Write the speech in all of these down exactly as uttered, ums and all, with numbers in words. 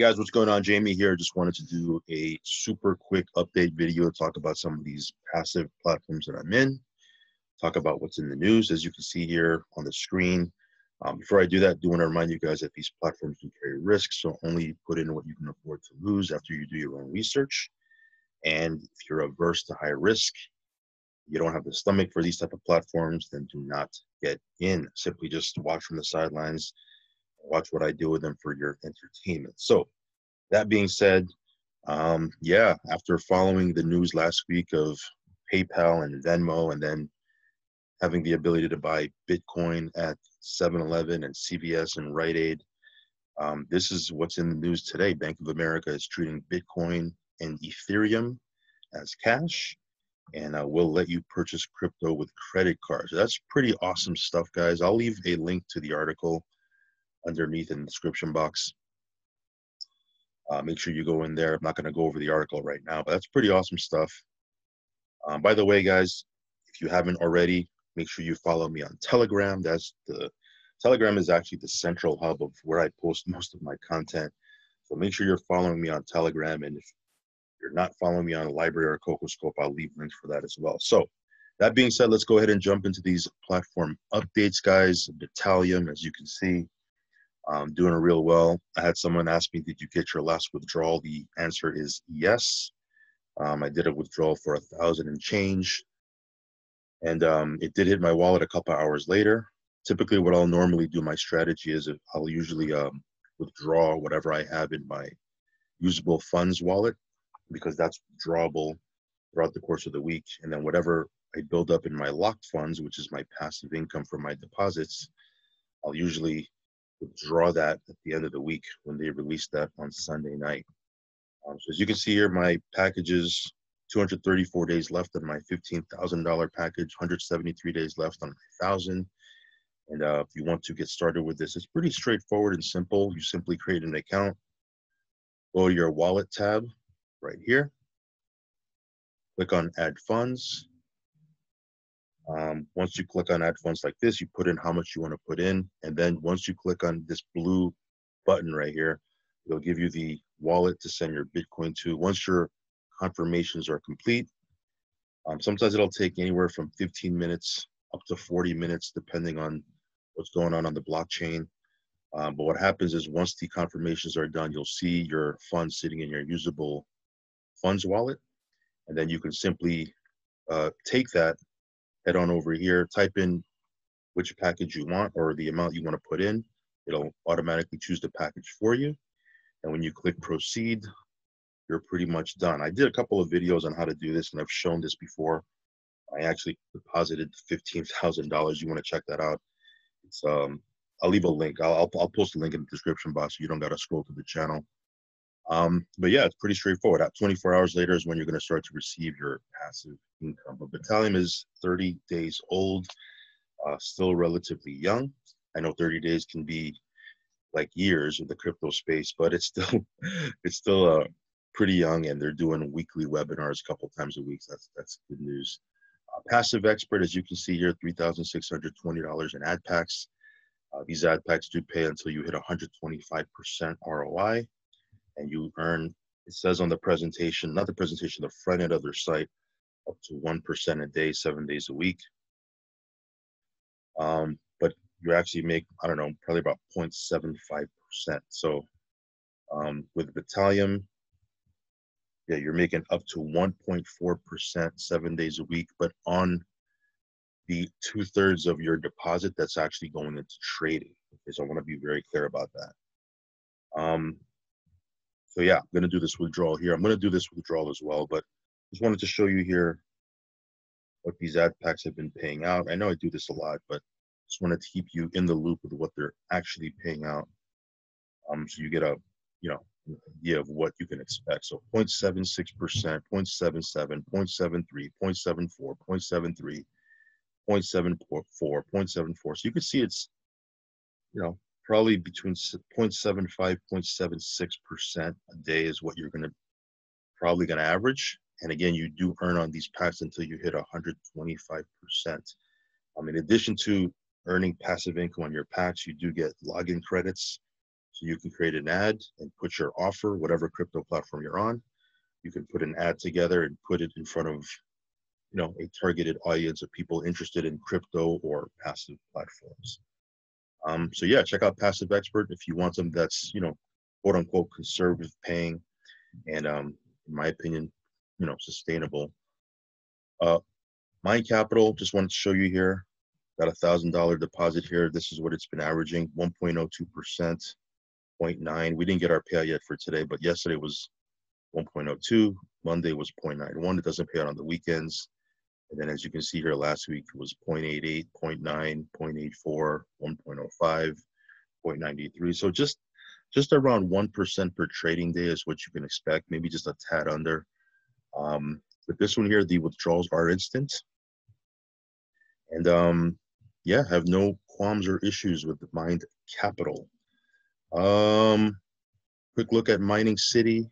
Hey guys, what's going on? Jamie here. Just wanted to do a super quick update video, talk about some of these passive platforms that I'm in, talk about what's in the news, as you can see here on the screen. Um, before I do that, I do want to remind you guys that these platforms do carry risks, so only put in what you can afford to lose after you do your own research. And if you're averse to high risk, you don't have the stomach for these type of platforms, then do not get in. Simply just watch from the sidelines. Watch what I do with them for your entertainment. So that being said, um, yeah, after following the news last week of PayPal and Venmo, and then having the ability to buy Bitcoin at seven eleven and C V S and Rite Aid, um, this is what's in the news today. Bank of America is treating Bitcoin and Ethereum as cash, and uh, will let you purchase crypto with credit cards. So that's pretty awesome stuff, guys. I'll leave a link to the article underneath in the description box. Uh, make sure you go in there. I'm not going to go over the article right now, but that's pretty awesome stuff. Um, by the way, guys, if you haven't already, make sure you follow me on Telegram. That's the Telegram is actually the central hub of where I post most of my content. So make sure you're following me on Telegram. And if you're not following me on the Library or CocoScope, I'll leave links for that as well. So that being said, let's go ahead and jump into these platform updates, guys. Bitalium, as you can see, Um, doing real well. I had someone ask me, did you get your last withdrawal? The answer is yes. Um, I did a withdrawal for a thousand and change. And um, it did hit my wallet a couple hours later. Typically what I'll normally do, my strategy is I'll usually um, withdraw whatever I have in my usable funds wallet, because that's withdrawable throughout the course of the week. And then whatever I build up in my locked funds, which is my passive income from my deposits, I'll usually withdraw that at the end of the week when they release that on Sunday night. Um, so as you can see here, my packages, two hundred thirty-four days left on my fifteen thousand dollar package, one hundred seventy-three days left on my one thousand. And uh, if you want to get started with this, it's pretty straightforward and simple. You simply create an account, go to your wallet tab right here, click on add funds. Um, once you click on add funds like this, you put in how much you want to put in. And then once you click on this blue button right here, it'll give you the wallet to send your Bitcoin to. Once your confirmations are complete, um, sometimes it'll take anywhere from fifteen minutes up to forty minutes, depending on what's going on on the blockchain. Um, but what happens is once the confirmations are done, you'll see your funds sitting in your usable funds wallet. And then you can simply uh, take that, head on over here, type in which package you want or the amount you want to put in. It'll automatically choose the package for you. And when you click proceed, you're pretty much done. I did a couple of videos on how to do this, and I've shown this before. I actually deposited fifteen thousand dollars. You want to check that out. It's, um, I'll leave a link. I'll, I'll, I'll post a link in the description box so you don't got to scroll through the channel. Um, but yeah, it's pretty straightforward. At twenty-four hours later is when you're going to start to receive your passive income. But Bitalium is thirty days old, uh, still relatively young. I know thirty days can be like years in the crypto space, but it's still, it's still uh, pretty young, and they're doing weekly webinars a couple times a week. So that's, that's good news. Uh, Passive Expert, as you can see here, three thousand six hundred twenty dollars in ad packs. Uh, these ad packs do pay until you hit one hundred twenty-five percent R O I. And you earn, it says on the presentation, not the presentation, the front end of their site, up to one percent a day, seven days a week. Um, but you actually make, I don't know, probably about zero point seven five percent. So um, with Bitalium, yeah, you're making up to one point four percent seven days a week, but on the two thirds of your deposit that's actually going into trading. Because I want to be very clear about that. Um, So yeah, I'm gonna do this withdrawal here. I'm gonna do this withdrawal as well, but just wanted to show you here what these ad packs have been paying out. I know I do this a lot, but just wanted to keep you in the loop with what they're actually paying out, um, so you get a, you know, an idea of what you can expect. So zero point seven six percent, zero point seven seven, zero point seven three, zero point seven four, zero point seven three, zero point seven four, zero point seven four. So you can see it's, you know, probably between zero point seven five, zero point seven six percent a day is what you're gonna probably gonna average. And again, you do earn on these packs until you hit one hundred twenty-five percent. Um, in addition to earning passive income on your packs, you do get login credits. So you can create an ad and put your offer, whatever crypto platform you're on. You can put an ad together and put it in front of, you know, a targeted audience of people interested in crypto or passive platforms. Um, so yeah, check out Passive Expert if you want something that's, you know, quote unquote conservative paying, and um, in my opinion, you know, sustainable. Uh, Mind Capital, just wanted to show you here. Got a thousand dollar deposit here. This is what it's been averaging: one point oh two percent, zero point nine. We didn't get our payout yet for today, but yesterday was one point oh two. Monday was zero point nine one. It doesn't pay out on the weekends. And then as you can see here, last week was zero point eight eight, zero point nine, zero point eight four, one point oh five, zero point nine three. So just just around one percent per trading day is what you can expect, maybe just a tad under. Um, but this one here, the withdrawals are instant. And um, yeah, have no qualms or issues with the Mind Capital. Um, quick look at Mining City.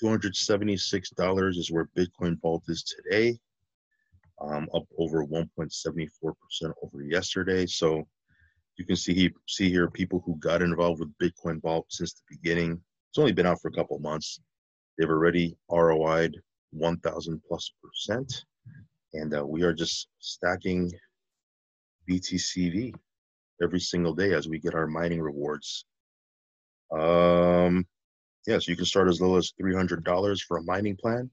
two hundred seventy-six dollars is where Bitcoin Vault is today, um, up over one point seven four percent over yesterday. So you can see, see here people who got involved with Bitcoin Vault since the beginning. It's only been out for a couple of months. They've already R O I'd one thousand plus percent. And uh, we are just stacking B T C V every single day as we get our mining rewards. Um, Yeah, so you can start as low as three hundred dollars for a mining plan.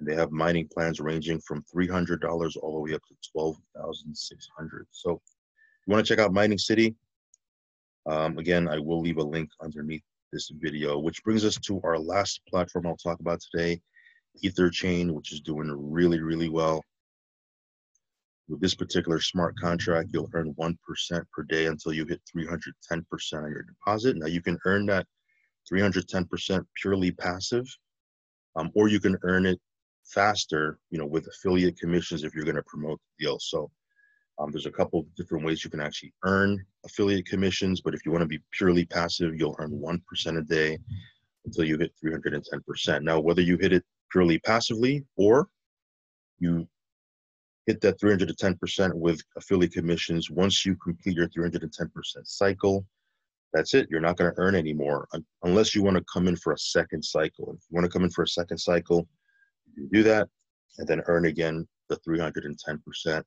And they have mining plans ranging from three hundred dollars all the way up to twelve thousand six hundred dollars. So if you want to check out Mining City, um, again, I will leave a link underneath this video, which brings us to our last platform I'll talk about today, EtherChain, which is doing really, really well. With this particular smart contract, you'll earn one percent per day until you hit three hundred ten percent on your deposit. Now you can earn that three hundred ten percent purely passive, um, or you can earn it faster, you know, with affiliate commissions if you're going to promote the deal. So um, there's a couple of different ways you can actually earn affiliate commissions, but if you want to be purely passive, you'll earn one percent a day until you hit three hundred ten percent. Now, whether you hit it purely passively or you hit that three hundred ten percent with affiliate commissions, once you complete your three hundred ten percent cycle, that's it. You're not going to earn anymore unless you want to come in for a second cycle. If you want to come in for a second cycle, you do that and then earn again the three hundred ten percent.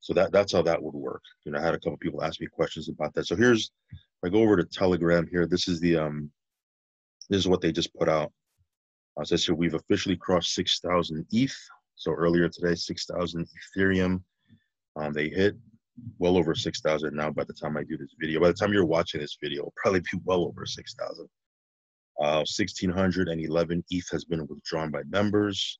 So that, that's how that would work. You know, I had a couple people ask me questions about that. So here's, if I go over to Telegram here, this is the, um, this is what they just put out. Uh, it says here, we've officially crossed six thousand E T H. So earlier today, six thousand Ethereum. Um, they hit well over six thousand now. By the time I do this video, by the time you're watching this video, it'll probably be well over six thousand. Uh, one thousand six hundred eleven E T H has been withdrawn by members.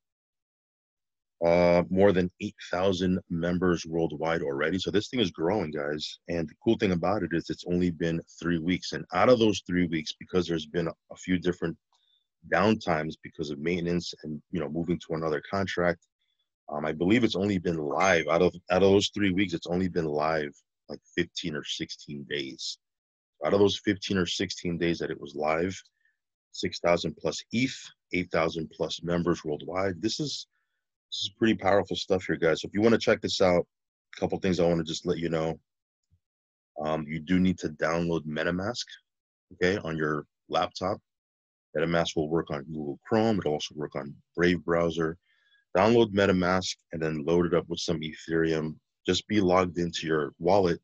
Uh, more than eight thousand members worldwide already. So this thing is growing, guys. And the cool thing about it is it's only been three weeks. And out of those three weeks, because there's been a few different downtimes because of maintenance and, you know, moving to another contract, Um, I believe it's only been live out of out of those three weeks. It's only been live like fifteen or sixteen days. Out of those fifteen or sixteen days that it was live, six thousand plus E T H, eight thousand plus members worldwide. This is this is pretty powerful stuff here, guys. So if you want to check this out, a couple things I want to just let you know. Um, you do need to download MetaMask, okay, on your laptop. MetaMask will work on Google Chrome. It'll also work on Brave browser. Download MetaMask and then load it up with some Ethereum. Just be logged into your wallet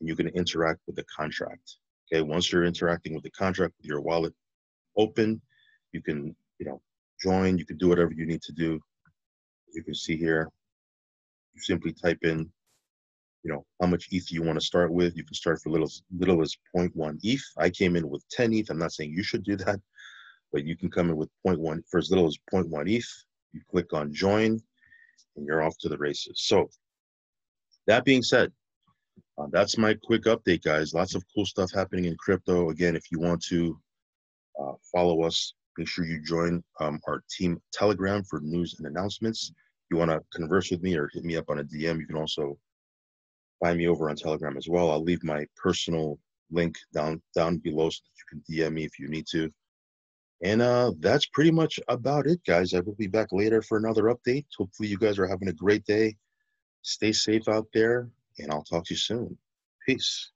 and you can interact with the contract. Okay, once you're interacting with the contract with your wallet open, you can, you know, join, you can do whatever you need to do. As you can see here, you simply type in, you know, how much E T H you want to start with. You can start for little, little as zero point one E T H. I came in with ten E T H. I'm not saying you should do that, but you can come in with zero point one, for as little as zero point one E T H. You click on join and you're off to the races. So that being said, uh, that's my quick update, guys. Lots of cool stuff happening in crypto. Again, if you want to uh, follow us, make sure you join um, our team Telegram for news and announcements. If you want to converse with me or hit me up on a D M, you can also find me over on Telegram as well. I'll leave my personal link down, down below so that you can D M me if you need to. And uh, that's pretty much about it, guys. I will be back later for another update. Hopefully you guys are having a great day. Stay safe out there, and I'll talk to you soon. Peace.